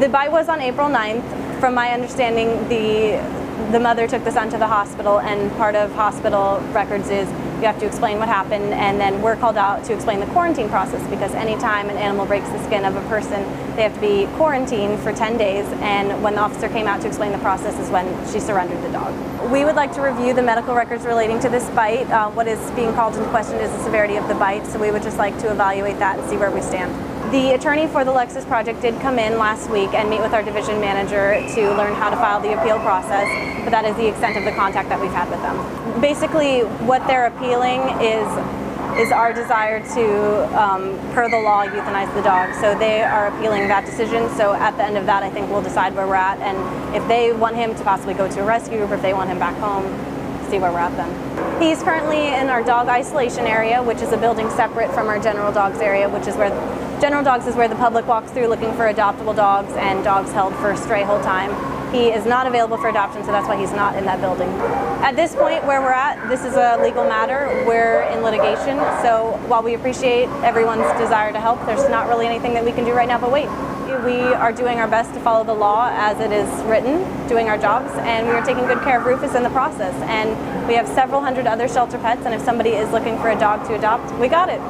The bite was on April 9th. From my understanding, the mother took the son to the hospital, and part of hospital records is you have to explain what happened, and then we're called out to explain the quarantine process, because anytime an animal breaks the skin of a person, they have to be quarantined for 10 days, and when the officer came out to explain the process is when she surrendered the dog. We would like to review the medical records relating to this bite. What is being called into question is the severity of the bite, so we would just like to evaluate that and see where we stand. The attorney for the Lexus Project did come in last week and meet with our division manager to learn how to file the appeal process, but that is the extent of the contact that we've had with them. Basically, what they're appealing is our desire to, per the law, euthanize the dog. So they are appealing that decision. So at the end of that, I think we'll decide where we're at, and if they want him to possibly go to a rescue group, or if they want him back home, see where we're at then. He's currently in our dog isolation area, which is a building separate from our general dogs area, which is where general dogs is where the public walks through looking for adoptable dogs and dogs held for stray whole time. He is not available for adoption, so that's why he's not in that building. At this point where we're at, this is a legal matter. We're in litigation, so while we appreciate everyone's desire to help, there's not really anything that we can do right now but wait. We are doing our best to follow the law as it is written, doing our jobs, and we are taking good care of Rufus in the process. And we have several hundred other shelter pets, and if somebody is looking for a dog to adopt, we got it.